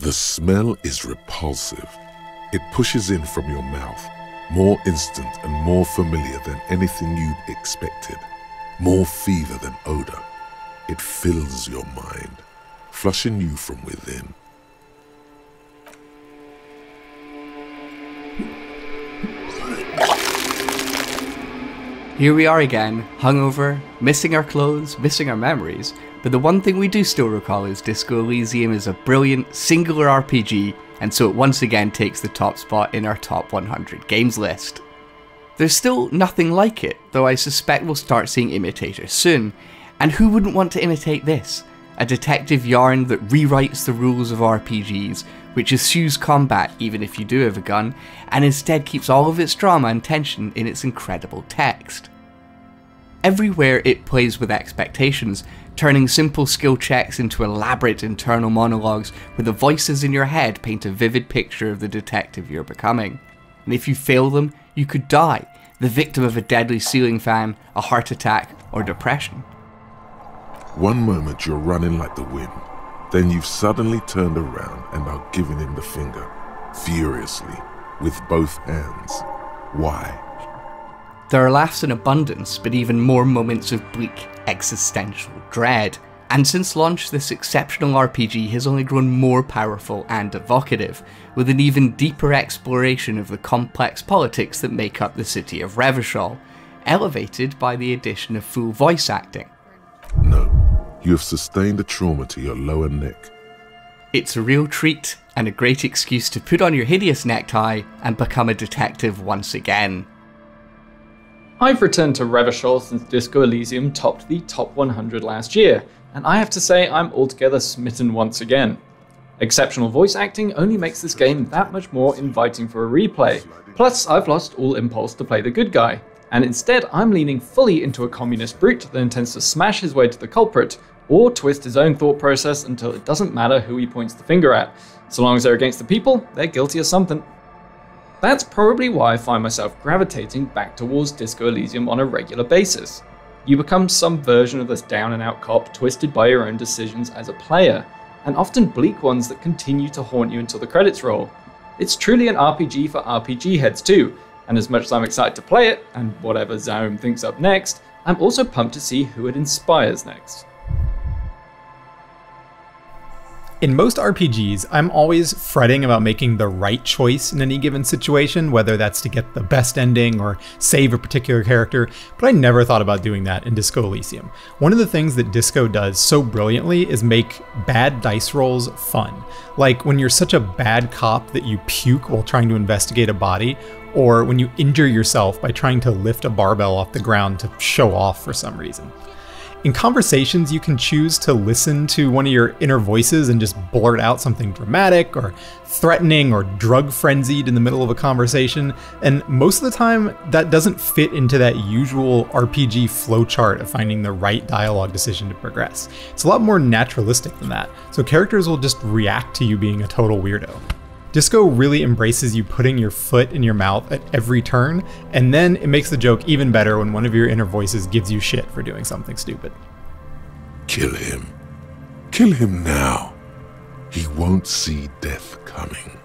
The smell is repulsive. It pushes in from your mouth, more instant and more familiar than anything you'd expected, more fever than odor. It fills your mind, flushing you from within. Here we are again, hungover, missing our clothes, missing our memories, but the one thing we do still recall is Disco Elysium is a brilliant, singular RPG, and so it once again takes the top spot in our top 100 games list. There's still nothing like it, though I suspect we'll start seeing imitators soon, and who wouldn't want to imitate this? A detective yarn that rewrites the rules of RPGs, which eschews combat even if you do have a gun, and instead keeps all of its drama and tension in its incredible text. Everywhere it plays with expectations, turning simple skill checks into elaborate internal monologues where the voices in your head paint a vivid picture of the detective you're becoming. And if you fail them, you could die, the victim of a deadly ceiling fan, a heart attack, or depression. One moment you're running like the wind, then you've suddenly turned around and are giving him the finger, furiously, with both hands. Why? There are laughs in abundance, but even more moments of bleak, existential dread. And since launch, this exceptional RPG has only grown more powerful and evocative, with an even deeper exploration of the complex politics that make up the city of Revachol, elevated by the addition of full voice acting. No. You have sustained a trauma to your lower neck. It's a real treat and a great excuse to put on your hideous necktie and become a detective once again. I've returned to Revachol since Disco Elysium topped the top 100 last year, and I have to say I'm altogether smitten once again. Exceptional voice acting only makes this game that much more inviting for a replay, plus I've lost all impulse to play the good guy. And instead I'm leaning fully into a communist brute that intends to smash his way to the culprit, or twist his own thought process until it doesn't matter who he points the finger at. So long as they're against the people, they're guilty of something. That's probably why I find myself gravitating back towards Disco Elysium on a regular basis. You become some version of this down and out cop twisted by your own decisions as a player, and often bleak ones that continue to haunt you until the credits roll. It's truly an RPG for RPG heads too, and as much as I'm excited to play it, and whatever ZA/UM thinks up next, I'm also pumped to see who it inspires next. In most RPGs, I'm always fretting about making the right choice in any given situation, whether that's to get the best ending or save a particular character, but I never thought about doing that in Disco Elysium. One of the things that Disco does so brilliantly is make bad dice rolls fun. Like when you're such a bad cop that you puke while trying to investigate a body, or when you injure yourself by trying to lift a barbell off the ground to show off for some reason. In conversations, you can choose to listen to one of your inner voices and just blurt out something dramatic or threatening or drug frenzied in the middle of a conversation, and most of the time that doesn't fit into that usual RPG flowchart of finding the right dialogue decision to progress. It's a lot more naturalistic than that, so characters will just react to you being a total weirdo. Disco really embraces you putting your foot in your mouth at every turn, and then it makes the joke even better when one of your inner voices gives you shit for doing something stupid. Kill him. Kill him now. He won't see death coming.